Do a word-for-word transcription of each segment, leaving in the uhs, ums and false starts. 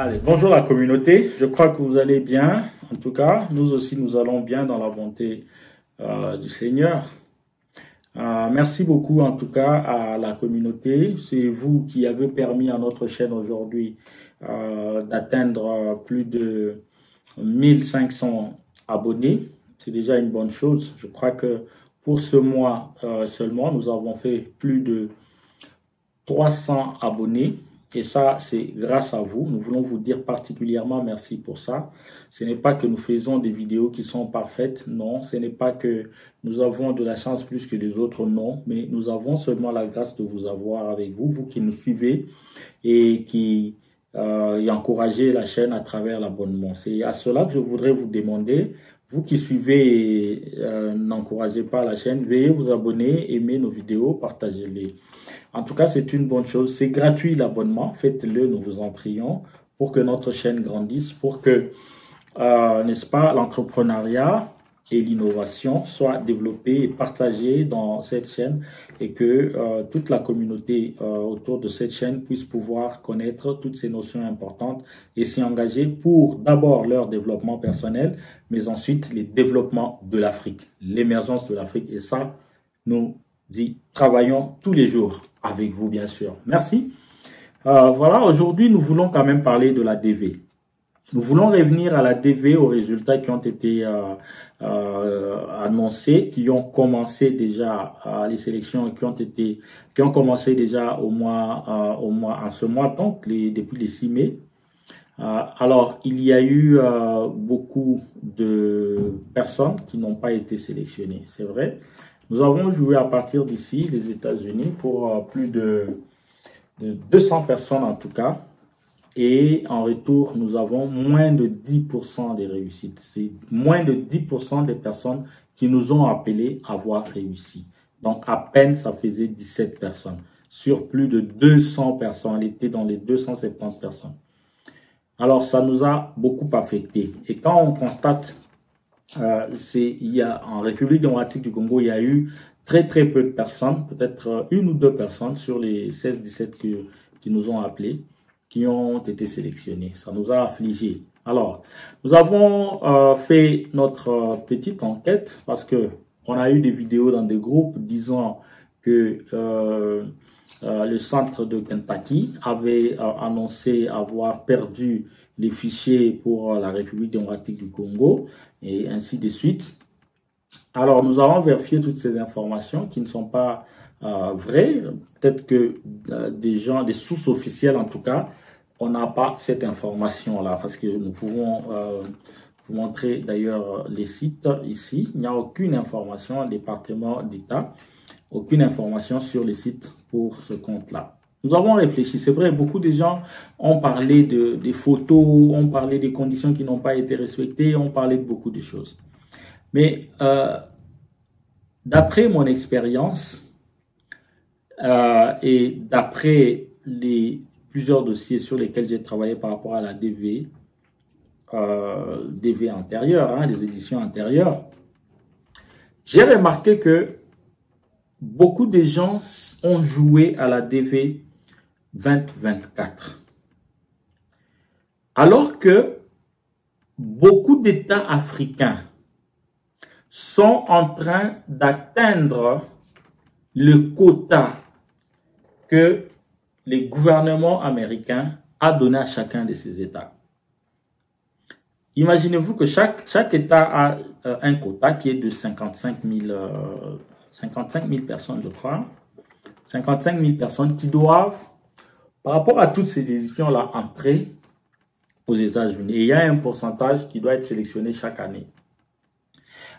Allez, bonjour la communauté, je crois que vous allez bien. En tout cas, nous aussi nous allons bien dans la bonté euh, du Seigneur. Euh, merci beaucoup en tout cas à la communauté. C'est vous qui avez permis à notre chaîne aujourd'hui euh, d'atteindre plus de mille cinq cents abonnés. C'est déjà une bonne chose. Je crois que pour ce mois euh, seulement, nous avons fait plus de trois cents abonnés. Et ça, c'est grâce à vous. Nous voulons vous dire particulièrement merci pour ça. Ce n'est pas que nous faisons des vidéos qui sont parfaites, non. Ce n'est pas que nous avons de la chance plus que les autres, non. Mais nous avons seulement la grâce de vous avoir avec vous, vous qui nous suivez et qui euh, et encouragez la chaîne à travers l'abonnement. C'est à cela que je voudrais vous demander, vous qui suivez et euh, n'encouragez pas la chaîne, veuillez vous abonner, aimer nos vidéos, partagez-les. En tout cas, c'est une bonne chose. C'est gratuit l'abonnement. Faites-le, nous vous en prions, pour que notre chaîne grandisse, pour que, euh, n'est-ce pas, l'entrepreneuriat et l'innovation soient développés et partagés dans cette chaîne et que euh, toute la communauté euh, autour de cette chaîne puisse pouvoir connaître toutes ces notions importantes et s'y engager pour d'abord leur développement personnel, mais ensuite les développements de l'Afrique, l'émergence de l'Afrique. Et ça, nous y travaillons tous les jours. Avec vous, bien sûr. Merci. Euh, voilà, aujourd'hui, nous voulons quand même parler de la D V. Nous voulons revenir à la D V, aux résultats qui ont été euh, euh, annoncés, qui ont commencé déjà euh, les sélections, qui ont été, qui ont commencé déjà au mois, euh, au mois, en ce mois, donc les, depuis le six mai. Euh, alors, il y a eu euh, beaucoup de personnes qui n'ont pas été sélectionnées, c'est vrai. Nous avons joué à partir d'ici, les États-Unis, pour euh, plus de, de deux cents personnes en tout cas. Et en retour, nous avons moins de dix pour cent des réussites. C'est moins de dix pour cent des personnes qui nous ont appelé avoir réussi. Donc, à peine, ça faisait dix-sept personnes. Sur plus de deux cents personnes, elle était dans les deux cent soixante-dix personnes. Alors, ça nous a beaucoup affecté. Et quand on constate... Euh, c'est, il y a, en République démocratique du Congo, il y a eu très très peu de personnes, peut-être une ou deux personnes sur les seize dix-sept que, qui nous ont appelés, qui ont été sélectionnées. Ça nous a affligés. Alors, nous avons euh, fait notre petite enquête parce que on a eu des vidéos dans des groupes disant que euh, euh, le centre de Kentucky avait euh, annoncé avoir perdu les fichiers pour la République démocratique du Congo, et ainsi de suite. Alors, nous avons vérifié toutes ces informations qui ne sont pas euh, vraies. Peut-être que euh, des gens, des sources officielles en tout cas, on n'a pas cette information-là, parce que nous pouvons euh, vous montrer d'ailleurs les sites ici. Il n'y a aucune information au département d'État, aucune information sur les sites pour ce compte-là. Nous avons réfléchi, c'est vrai, beaucoup de gens ont parlé de, des photos, ont parlé des conditions qui n'ont pas été respectées, ont parlé de beaucoup de choses. Mais euh, d'après mon expérience euh, et d'après les plusieurs dossiers sur lesquels j'ai travaillé par rapport à la D V, euh, D V antérieure, hein, les éditions antérieures, j'ai remarqué que beaucoup de gens ont joué à la D V vingt vingt-quatre. Alors que beaucoup d'États africains sont en train d'atteindre le quota que les gouvernements américains a donné à chacun de ces États. Imaginez-vous que chaque, chaque État a un quota qui est de cinquante-cinq mille personnes, je crois. cinquante-cinq mille personnes qui doivent, par rapport à toutes ces décisions-là, entrer aux États-Unis. Et il y a un pourcentage qui doit être sélectionné chaque année.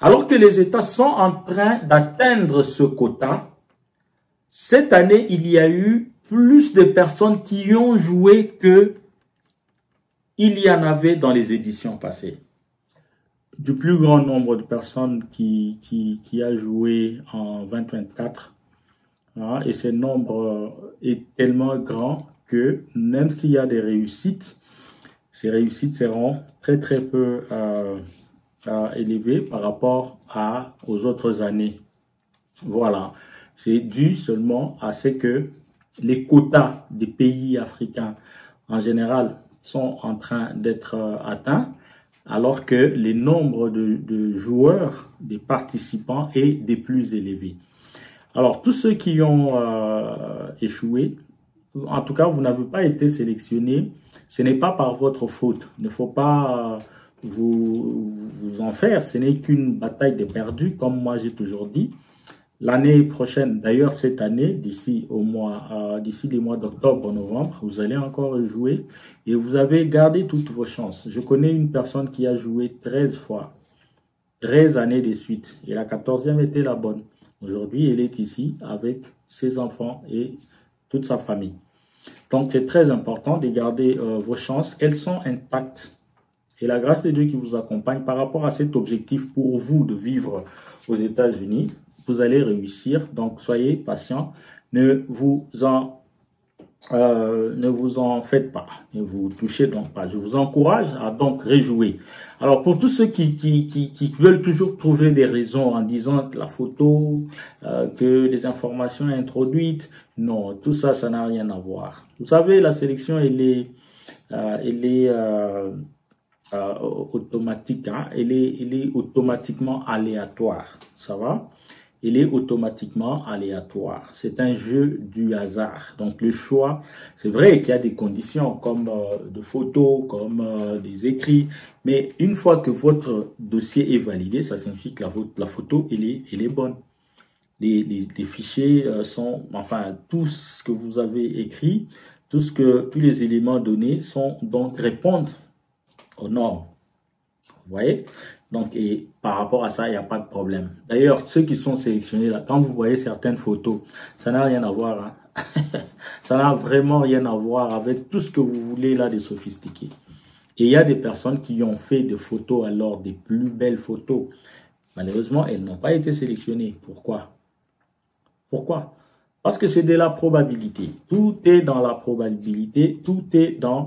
Alors que les États sont en train d'atteindre ce quota, cette année, il y a eu plus de personnes qui y ont joué que il y en avait dans les éditions passées. Du plus grand nombre de personnes qui, qui, qui a joué en vingt vingt-quatre, et ce nombre est tellement grand que même s'il y a des réussites, ces réussites seront très très peu euh, euh, élevées par rapport à, aux autres années. Voilà, c'est dû seulement à ce que les quotas des pays africains en général sont en train d'être atteints, alors que les nombres de, de joueurs, des participants est des plus élevés. Alors, tous ceux qui ont euh, échoué, en tout cas, vous n'avez pas été sélectionné, ce n'est pas par votre faute. Il ne faut pas vous, vous en faire, ce n'est qu'une bataille de perdus, comme moi j'ai toujours dit. L'année prochaine, d'ailleurs cette année, d'ici au mois, euh, d'ici les mois d'octobre, novembre, vous allez encore jouer et vous avez gardé toutes vos chances. Je connais une personne qui a joué treize fois, treize années de suite, et la quatorzième était la bonne. Aujourd'hui, elle est ici avec ses enfants et toute sa famille. Donc c'est très important de garder euh, vos chances, elles sont intactes. Et la grâce de Dieu qui vous accompagne par rapport à cet objectif pour vous de vivre aux États-Unis, vous allez réussir, donc soyez patient, ne vous en, euh, ne vous en faites pas, ne vous touchez donc pas. Je vous encourage à donc réjouir. Alors pour tous ceux qui, qui, qui, qui veulent toujours trouver des raisons en disant que la photo, euh, que les informations introduites, non, tout ça, ça n'a rien à voir. Vous savez, la sélection, elle est... Euh, elle est euh, Euh, automatique, hein? elle, est, elle est automatiquement aléatoire, ça va? Elle est automatiquement aléatoire, c'est un jeu du hasard, donc le choix, c'est vrai qu'il y a des conditions comme euh, de photos, comme euh, des écrits, mais une fois que votre dossier est validé, ça signifie que la, la photo, elle est, elle est bonne. Les, les, les fichiers euh, sont, enfin, tout ce que vous avez écrit, tout ce que, tous les éléments donnés sont donc répondent aux normes, vous voyez, donc et par rapport à ça il n'y a pas de problème. D'ailleurs ceux qui sont sélectionnés là, quand vous voyez certaines photos, ça n'a rien à voir, hein? Ça n'a vraiment rien à voir avec tout ce que vous voulez là de sophistiqué. Et il y a des personnes qui ont fait des photos, alors des plus belles photos, malheureusement elles n'ont pas été sélectionnées. Pourquoi? Pourquoi? Parce que c'est de la probabilité, tout est dans la probabilité, tout est dans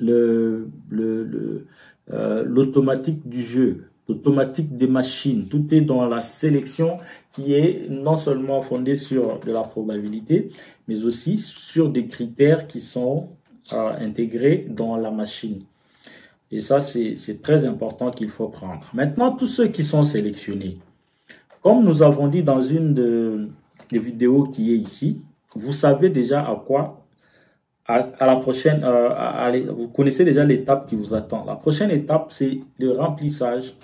le le, le euh, l'automatique du jeu, l'automatique des machines, tout est dans la sélection qui est non seulement fondée sur de la probabilité, mais aussi sur des critères qui sont euh, intégrés dans la machine. Et ça, c'est très important qu'il faut prendre. Maintenant, tous ceux qui sont sélectionnés, comme nous avons dit dans une de, des vidéos qui est ici, vous savez déjà à quoi à la prochaine, euh, à, à, vous connaissez déjà l'étape qui vous attend. La prochaine étape, c'est le remplissage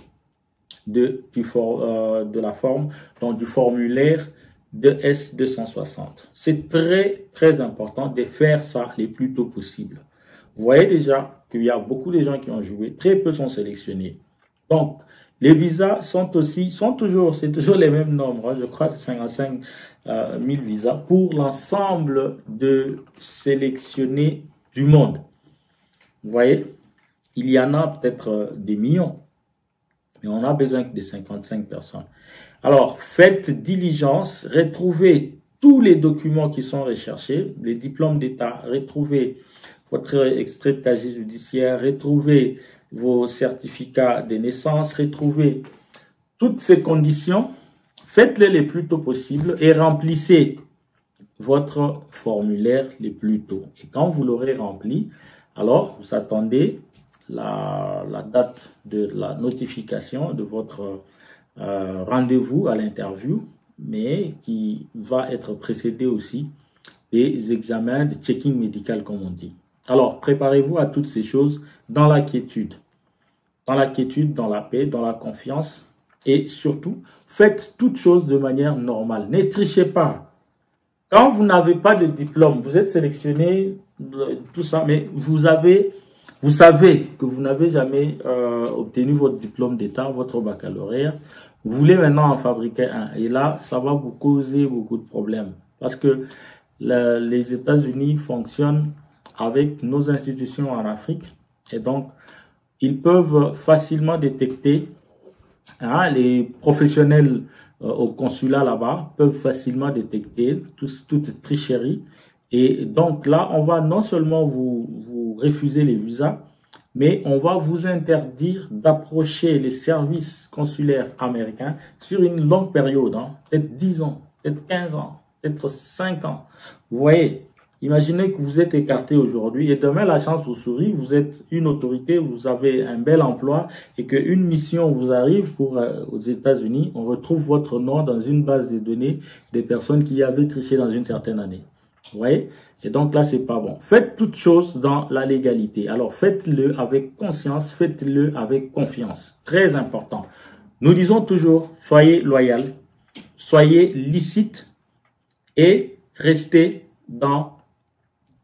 de, du for, euh, de la forme, donc du formulaire D S deux cent soixante. C'est très, très important de faire ça le plus tôt possible. Vous voyez déjà qu'il y a beaucoup de gens qui ont joué, très peu sont sélectionnés. Donc, les visas sont aussi, sont toujours, c'est toujours les mêmes nombres, hein, je crois c'est cinquante-cinq mille visas pour l'ensemble de sélectionnés du monde. Vous voyez, il y en a peut-être des millions, mais on a besoin que des cinquante-cinq personnes. Alors, faites diligence, retrouvez tous les documents qui sont recherchés, les diplômes d'État, retrouvez votre extrait de casier judiciaire, retrouvez vos certificats de naissance, retrouvez toutes ces conditions, faites-les le plus tôt possible et remplissez votre formulaire le plus tôt. Et quand vous l'aurez rempli, alors vous attendez la, la date de la notification de votre euh, rendez-vous à l'interview, mais qui va être précédé aussi des examens de checking médical comme on dit. Alors, préparez-vous à toutes ces choses dans la quiétude. Dans la quiétude, dans la paix, dans la confiance. Et surtout, faites toutes choses de manière normale. Ne trichez pas. Quand vous n'avez pas de diplôme, vous êtes sélectionné, tout ça, mais vous avez, vous savez que vous n'avez jamais euh, obtenu votre diplôme d'État, votre baccalauréat. Vous voulez maintenant en fabriquer un. Et là, ça va vous causer beaucoup de problèmes. Parce que la, les États-Unis fonctionnent avec nos institutions en Afrique, et donc ils peuvent facilement détecter, hein, les professionnels euh, au consulat là-bas peuvent facilement détecter tout, toute tricherie, et donc là on va non seulement vous, vous refuser les visas, mais on va vous interdire d'approcher les services consulaires américains sur une longue période, hein, peut-être dix ans, peut-être quinze ans, peut-être cinq ans, vous voyez. Imaginez que vous êtes écarté aujourd'hui et demain la chance vous sourit, vous êtes une autorité, vous avez un bel emploi et qu'une mission vous arrive pour euh, aux États-Unis, on retrouve votre nom dans une base de données des personnes qui avaient triché dans une certaine année. Vous voyez? Et donc là, c'est pas bon. Faites toutes choses dans la légalité. Alors faites-le avec conscience, faites-le avec confiance. Très important. Nous disons toujours, soyez loyal, soyez licite et restez dans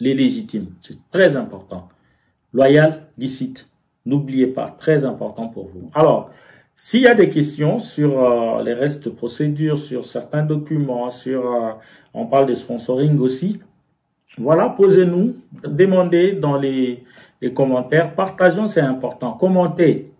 les légitimes. C'est très important. Loyal, licite. N'oubliez pas, très important pour vous. Alors, s'il y a des questions sur euh, les restes de procédures, sur certains documents, sur euh, on parle de sponsoring aussi, voilà, posez-nous, demandez dans les, les commentaires. Partageons, c'est important. Commentez.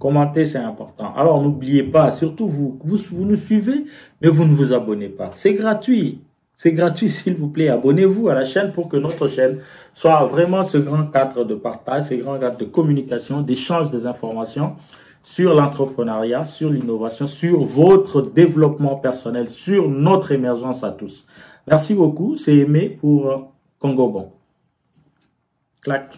Commentez, c'est important. Alors, n'oubliez pas, surtout vous, vous, vous nous suivez, mais vous ne vous abonnez pas. C'est gratuit. C'est gratuit, s'il vous plaît. Abonnez-vous à la chaîne pour que notre chaîne soit vraiment ce grand cadre de partage, ce grand cadre de communication, d'échange des informations sur l'entrepreneuriat, sur l'innovation, sur votre développement personnel, sur notre émergence à tous. Merci beaucoup. C'est Aimé pour CONGOBON. Clac.